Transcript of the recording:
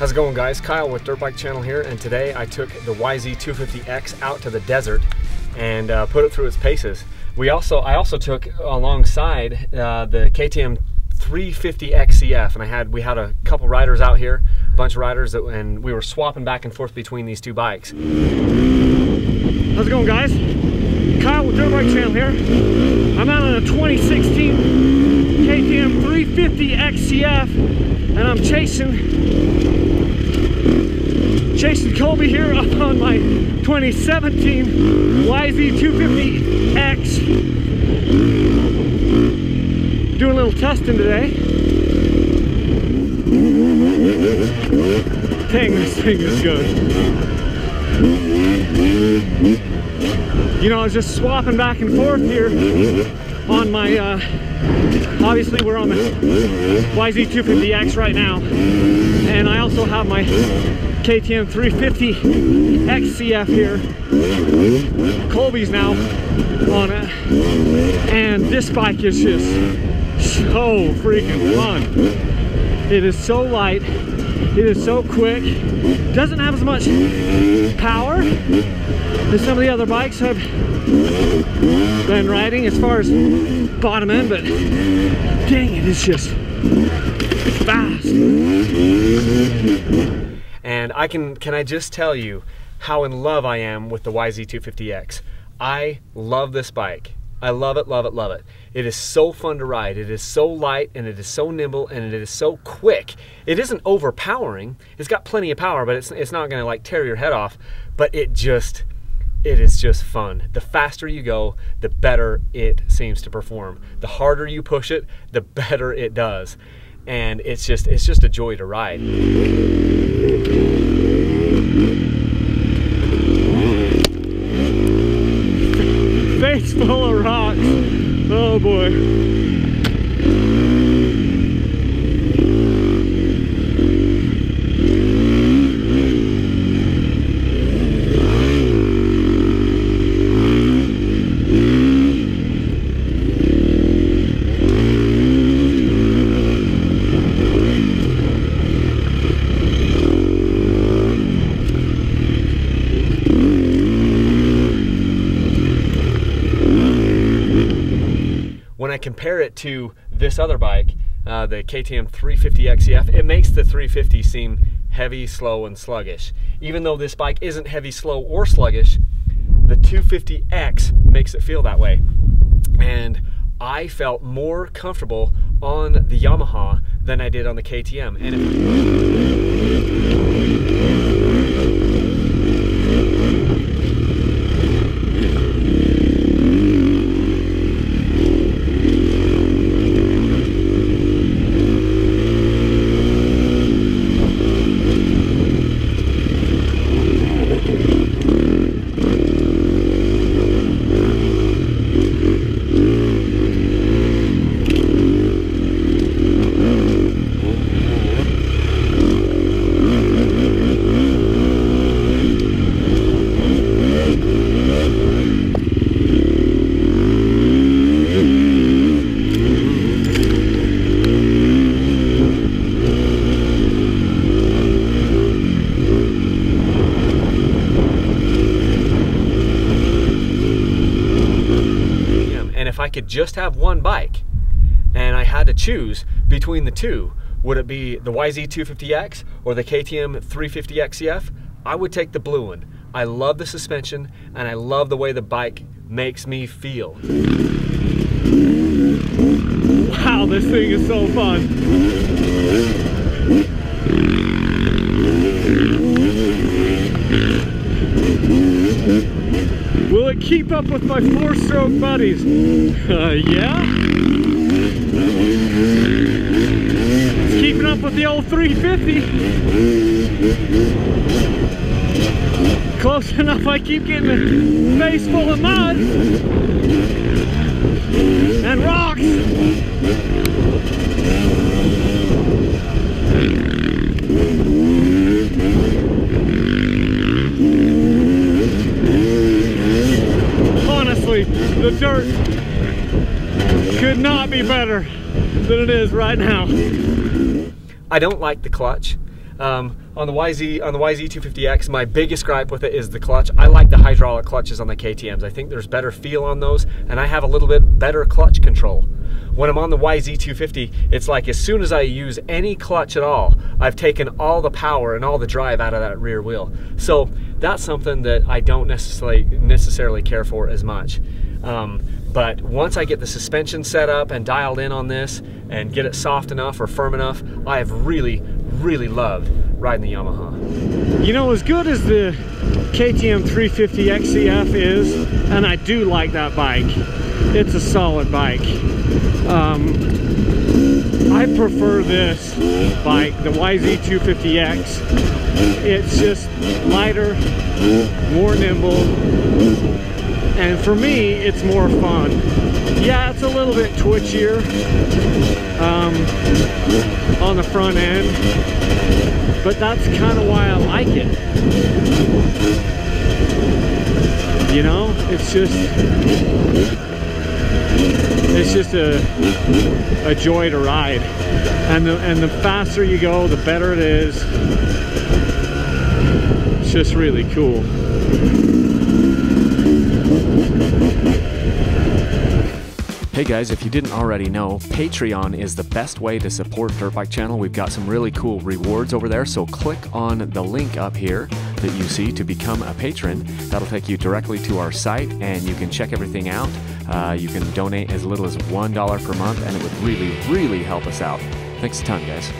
How's it going, guys? Kyle with Dirt Bike Channel here, and today I took the YZ250X out to the desert and put it through its paces. I also took alongside the KTM 350XCF, and we had a couple riders out here, a bunch of riders, and we were swapping back and forth between these two bikes. How's it going, guys? Kyle with Dirt Bike Channel here. I'm out on a 2016 KTM 350XCF, and I'm chasing Colby here up on my 2017 YZ250X. Doing a little testing today. Dang, this thing is good. You know, I was just swapping back and forth here on my, obviously we're on the YZ250X right now, and I also have my KTM 350XCF here. Colby's now on it, and this bike is just so freaking fun. It is so light, it is so quick, doesn't have as much power as some of the other bikes I've been riding as far as bottom end, but dang it, it's just fast. And can I just tell you how in love I am with the YZ250X. I love this bike. I love it, love it, love it. It is so fun to ride. It is so light, and it is so nimble, and it is so quick. It isn't overpowering. It's got plenty of power, but it's not gonna like tear your head off, but it is just fun. The faster you go, the better it seems to perform. The harder you push it, the better it does. And it's just a joy to ride. Face full of rocks. Oh boy. When I compare it to this other bike, the KTM 350XCF, it makes the 350 seem heavy, slow, and sluggish. Even though this bike isn't heavy, slow, or sluggish, the 250X makes it feel that way. And I felt more comfortable on the Yamaha than I did on the KTM. And if I could just have one bike and I had to choose between the two, would it be the YZ250X or the KTM 350XCF? I would take the blue one. I love the suspension, and I love the way the bike makes me feel. Wow, this thing is so fun. Will it keep up with my four-stroke buddies? Yeah. It's keeping up with the old 350. Close enough, I keep getting a face full of mud and rocks. Honestly, the dirt could not be better than it is right now. I don't like the clutch. On the YZ250X, my biggest gripe with it is the clutch. I like the hydraulic clutches on the KTMs. I think there's better feel on those, and I have a little bit better clutch control. When I'm on the YZ250, it's like as soon as I use any clutch at all, I've taken all the power and all the drive out of that rear wheel. So that's something that I don't necessarily care for as much. But once I get the suspension set up and dialed in on this and get it soft enough or firm enough, I have really, really loved riding the Yamaha. You know, as good as the KTM 350XCF is, and I do like that bike, it's a solid bike. I prefer this bike, the YZ250X. It's just lighter, more nimble, and for me, it's more fun. Yeah, it's a little bit twitchier on the front end, but that's kind of why I like it. You know, it's just a joy to ride, and the faster you go, the better it is. It's just really cool. Hey guys, if you didn't already know, Patreon is the best way to support Dirt Bike Channel. We've got some really cool rewards over there, so click on the link up here that you see to become a patron. That'll take you directly to our site and you can check everything out. You can donate as little as $1 per month and it would really, really help us out. Thanks a ton, guys.